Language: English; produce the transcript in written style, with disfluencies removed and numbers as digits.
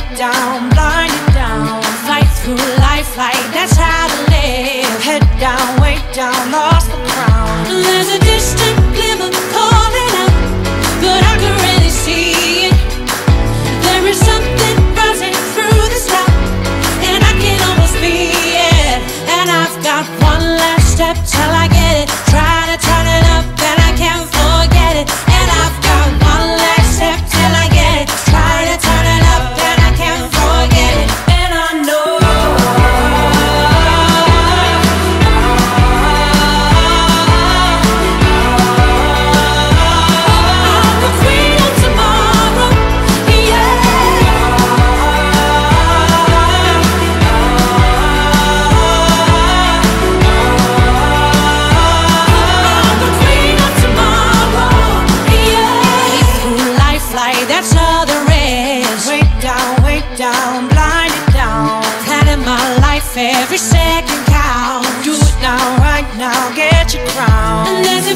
it down, blind it down. Fight through life like that's how to live. Head down, weight down, lost the crown. There's a distant glimmer calling out, but I can really see it. There is something rising through the sky, and I can almost be it. And I've got one last step till I get it. Try to turn it up, and I can't forget it. And I've got one last step till I get it. Try to turn it up, and I can't forget it. And I know I'm the queen of tomorrow, yeah. I'm the queen of tomorrow, yeah. Eat through life like that's all there is. Weight down, blinded down. Planning my life every second. Now, right now, get your crown. And